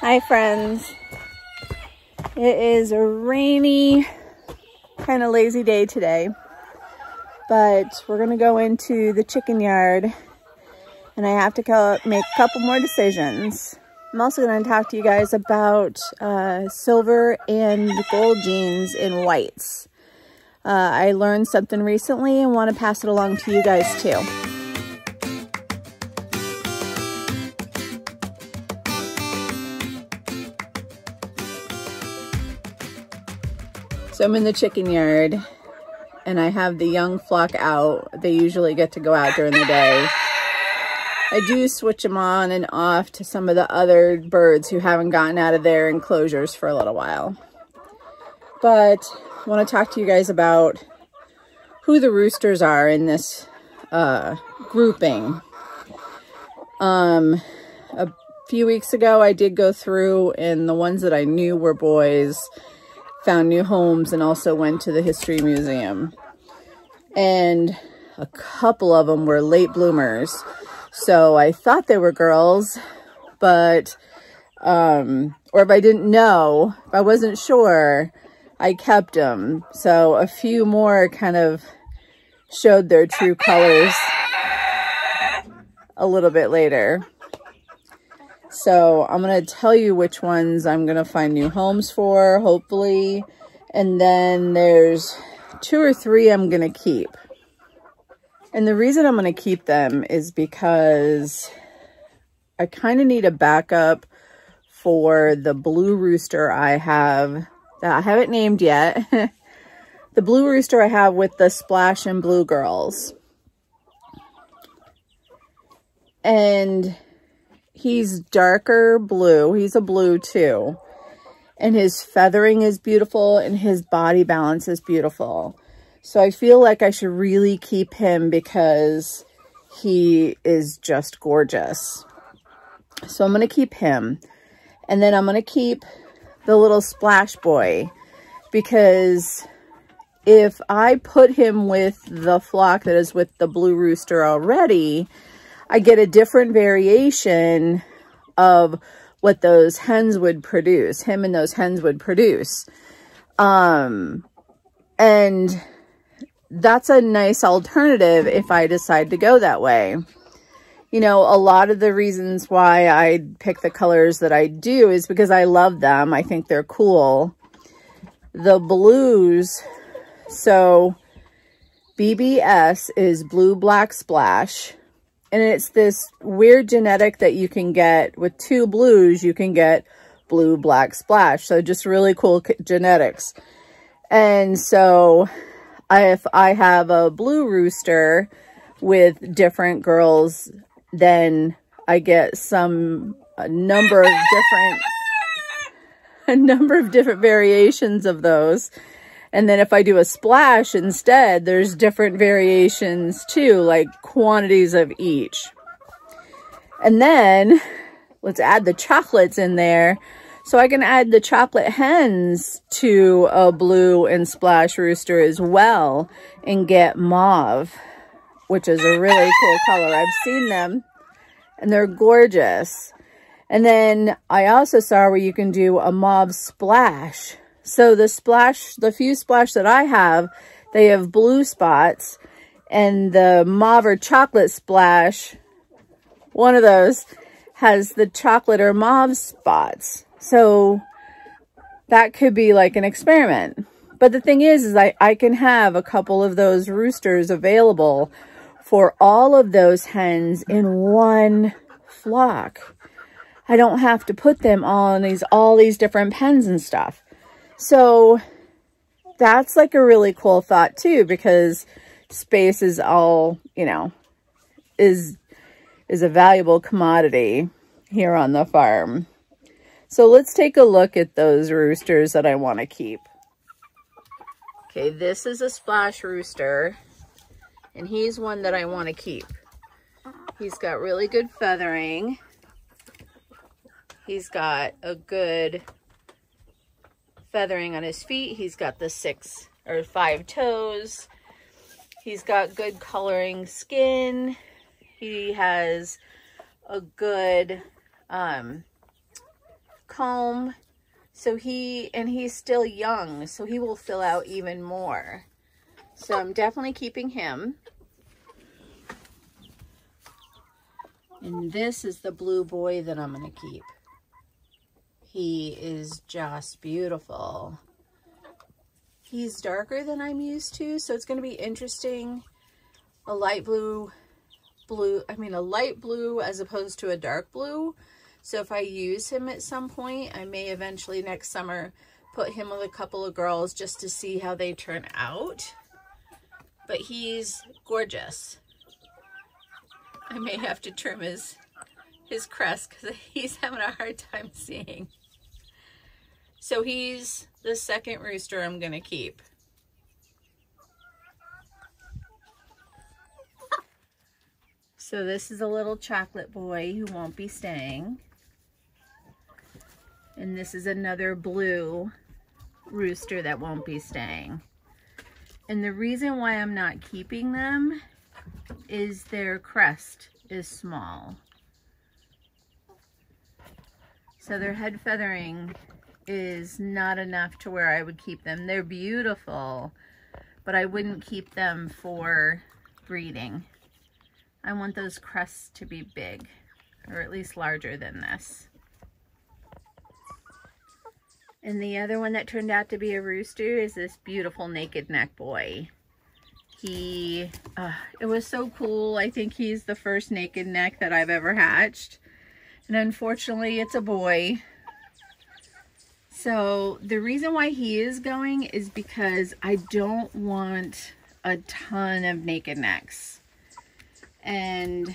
Hi friends. It is a rainy, kind of lazy day today, but we're gonna go into the chicken yard and I have to make a couple more decisions. I'm also gonna talk to you guys about silver and gold jeans in whites. I learned something recently and want to pass it along to you guys too. So I'm in the chicken yard and I have the young flock out. They usually get to go out during the day. I do switch them on and off to some of the other birds who haven't gotten out of their enclosures for a little while. But I want to talk to you guys about who the roosters are in this grouping. A few weeks ago I did go through and the ones that I knew were boys found new homes and also went to the history museum. And a couple of them were late bloomers. So I thought they were girls, but, or if I didn't know, if I wasn't sure, I kept them. So a few more kind of showed their true colors a little bit later. So I'm going to tell you which ones I'm going to find new homes for, hopefully. And then there's 2 or 3 I'm going to keep. And the reason I'm going to keep them is because I kind of need a backup for the blue rooster I have that I haven't named yet. The blue rooster I have with the splash and blue girls. And he's darker blue. He's a blue too. And his feathering is beautiful and his body balance is beautiful. So I feel like I should really keep him because he is just gorgeous. So I'm going to keep him. And then I'm going to keep the little splash boy because if I put him with the flock that is with the blue rooster already, I get a different variation of what those hens would produce, him and those hens would produce. And that's a nice alternative if I decide to go that way. You know, a lot of the reasons why I pick the colors that I do is because I love them. I think they're cool. The blues, so BBS is blue, black, splash. And it's this weird genetic that you can get with 2 blues, you can get blue, black, splash. So just really cool genetics. And so if I have a blue rooster with different girls, then I get a number of different variations of those. And then if I do a splash instead, there's different variations too, like quantities of each. And then let's add the chocolates in there. So I can add the chocolate hens to a blue and splash rooster as well and get mauve, which is a really cool color. I've seen them and they're gorgeous. And then I also saw where you can do a mauve splash. So the splash, the few splash that I have, they have blue spots, and the mauve or chocolate splash, one of those, has the chocolate or mauve spots. So that could be like an experiment. But the thing is I can have a couple of those roosters available for all of those hens in one flock. I don't have to put them on all these different pens and stuff. So that's like a really cool thought too, because space is all, you know, is a valuable commodity here on the farm. So let's take a look at those roosters that I want to keep. Okay, this is a splash rooster and he's one that I want to keep. He's got really good feathering. He's got a good feathering on his feet. He's got the 6 or 5 toes. He's got good coloring skin. He has a good home, so he's still young, so he will fill out even more. So I'm definitely keeping him. And this is the blue boy that I'm going to keep. He is just beautiful. He's darker than I'm used to, so it's going to be interesting. A light blue as opposed to a dark blue. So if I use him at some point, I may eventually next summer put him with a couple of girls just to see how they turn out. But he's gorgeous. I may have to trim his crest because he's having a hard time seeing. So he's the second rooster I'm going to keep. So this is a little chocolate boy who won't be staying. And this is another blue rooster that won't be staying. And the reason why I'm not keeping them is their crest is small. So their head feathering is not enough to where I would keep them. They're beautiful, but I wouldn't keep them for breeding. I want those crests to be big, or at least larger than this. And the other one that turned out to be a rooster is this beautiful naked neck boy. He, it was so cool. I think he's the first naked neck that I've ever hatched. And unfortunately, it's a boy. So the reason why he is going is because I don't want a ton of naked necks. And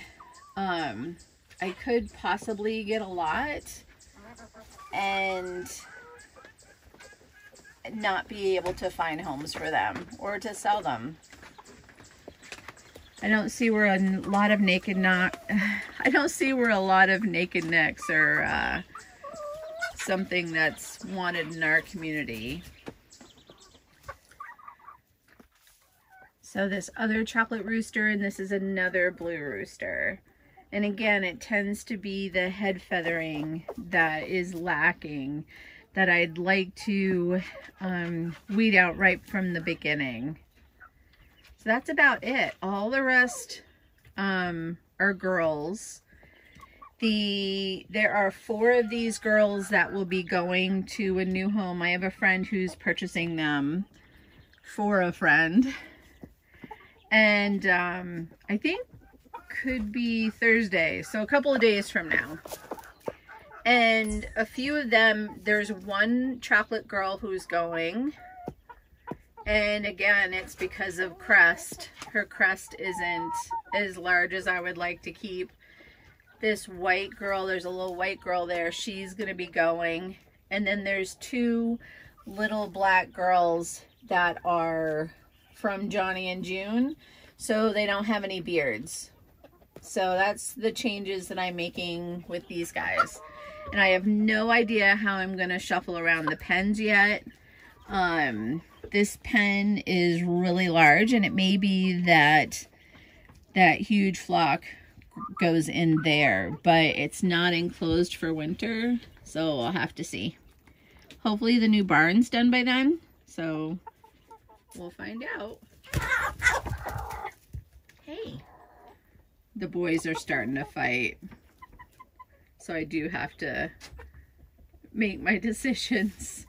I could possibly get a lot and not be able to find homes for them or to sell them. I don't see where a lot of naked necks are something that's wanted in our community. So this other chocolate rooster, and this is another blue rooster. And again, it tends to be the head feathering that is lacking, that I'd like to weed out right from the beginning. So that's about it. All the rest are girls. There are 4 of these girls that will be going to a new home. I have a friend who's purchasing them for a friend. And I think could be Thursday, so a couple of days from now. And a few of them, there's one chocolate girl who's going. And again, it's because of crest. Her crest isn't as large as I would like to keep. This white girl, there's a little white girl there, she's going to be going. And then there's 2 little black girls that are from Johnny and June. So they don't have any beards. So that's the changes that I'm making with these guys. And I have no idea how I'm going to shuffle around the pens yet. This pen is really large, and it may be that that huge flock goes in there, but it's not enclosed for winter, so I'll have to see. Hopefully the new barn's done by then, so we'll find out. Hey, the boys are starting to fight, so I do have to make my decisions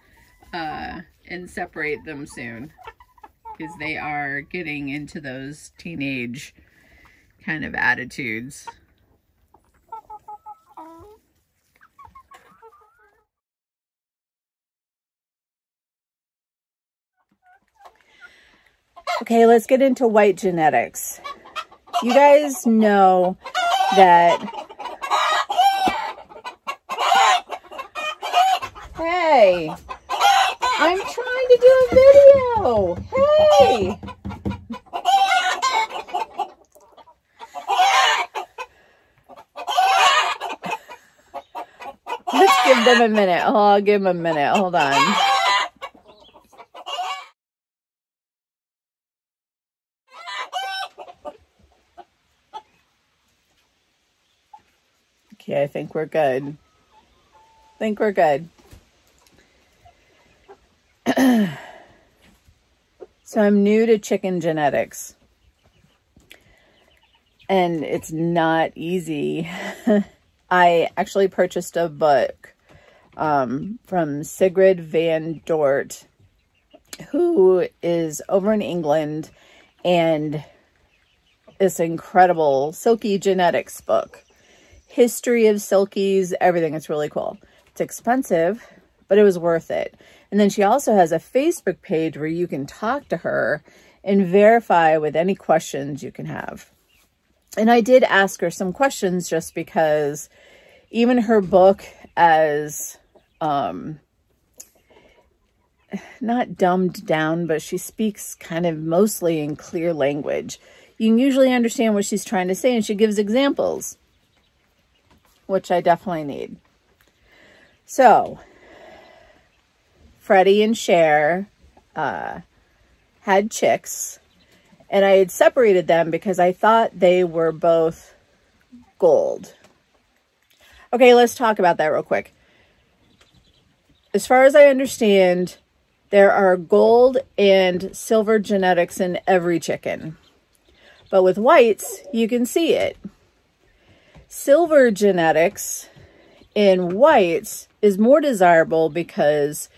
and separate them soon, because they are getting into those teenage kind of attitudes. Okay, let's get into white genetics. You guys know that. Hey! I'm trying to do a video! Hey! Let's give them a minute. Oh, I'll give them a minute. Hold on. Okay, I think we're good. So I'm new to chicken genetics. And it's not easy. I actually purchased a book from Sigrid Van Dort, who is over in England, and this incredible Silkie genetics book. History of Silkies, everything. It's really cool. It's expensive, but it was worth it. And then she also has a Facebook page where you can talk to her and verify with any questions you can have. And I did ask her some questions just because even her book, as not dumbed down, but she speaks kind of mostly in clear language. You can usually understand what she's trying to say, and she gives examples, which I definitely need. So, Freddie and Cher had chicks, and I had separated them because I thought they were both gold. Okay, let's talk about that real quick. As far as I understand, there are gold and silver genetics in every chicken. But with whites, you can see it. Silver genetics in whites is more desirable because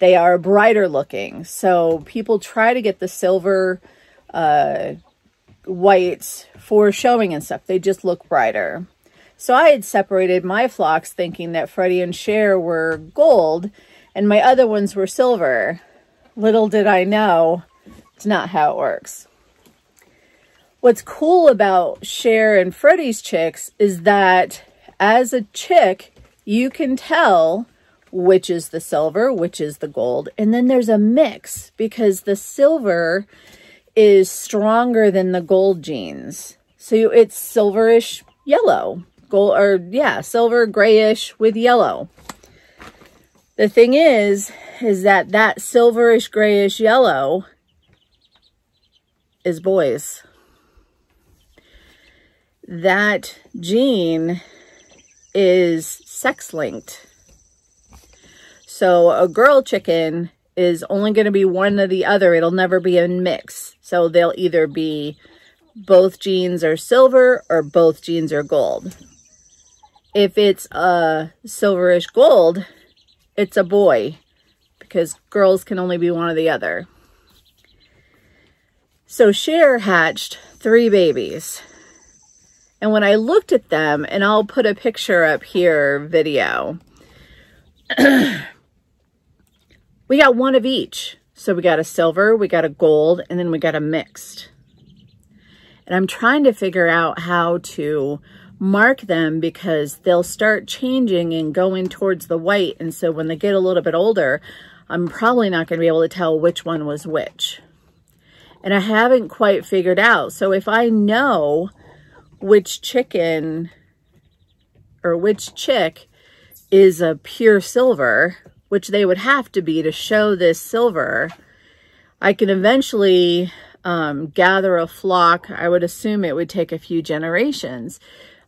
they are brighter looking. So people try to get the silver whites for showing and stuff. They just look brighter. So I had separated my flocks thinking that Freddie and Cher were gold and my other ones were silver. Little did I know, it's not how it works. What's cool about Cher and Freddie's chicks is that as a chick, you can tell which is the silver, which is the gold. And then there's a mix because the silver is stronger than the gold genes. So it's silverish yellow, gold, or yeah, silver grayish with yellow. The thing is that silverish grayish yellow is boys. That gene is sex-linked. So a girl chicken is only going to be one or the other. It'll never be a mix. So they'll either be both genes are silver or both genes are gold. If it's a silverish gold, it's a boy because girls can only be one or the other. So Cher hatched 3 babies. And when I looked at them, and I'll put a picture up here, video, we got one of each. So we got a silver, we got a gold, and then we got a mixed. And I'm trying to figure out how to mark them because they'll start changing and going towards the white. And so when they get a little bit older, I'm probably not going to be able to tell which one was which. And I haven't quite figured out. So if I know which chicken or which chick is a pure silver, which they would have to be to show this silver, I can eventually gather a flock. I would assume it would take a few generations.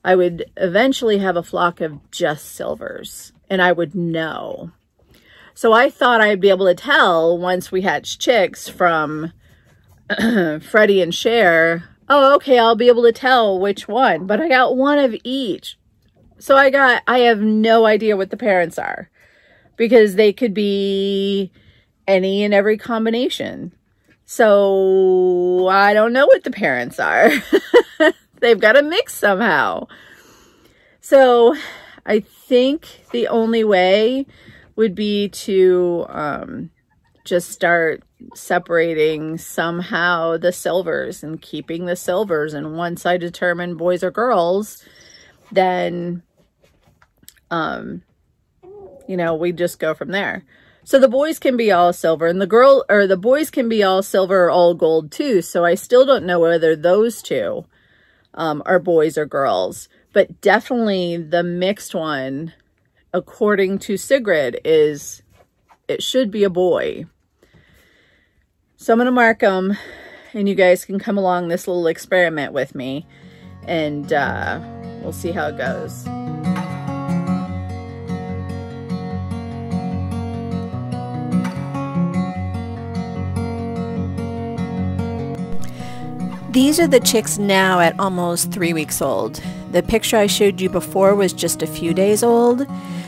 I would eventually have a flock of just silvers, and I would know. So I thought I'd be able to tell once we hatched chicks from Freddie and Cher. Oh, okay, I'll be able to tell which one, but I got one of each. So I have no idea what the parents are because they could be any and every combination. So I don't know what the parents are. They've got a mix somehow. So I think the only way would be to just start separating somehow the silvers and keeping the silvers. And once I determine boys or girls, then, you know, we just go from there. So the boys can be all silver and the boys can be all silver or all gold too. So I still don't know whether those two, are boys or girls, but definitely the mixed one, according to Sigrid, it should be a boy. So I'm going to mark them, and you guys can come along this little experiment with me, and we'll see how it goes. These are the chicks now at almost 3 weeks old. The picture I showed you before was just a few days old,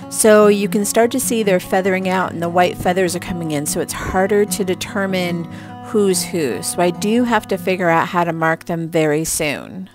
so you can start to see they're feathering out and the white feathers are coming in, so it's harder to determine who's who. So I do have to figure out how to mark them very soon.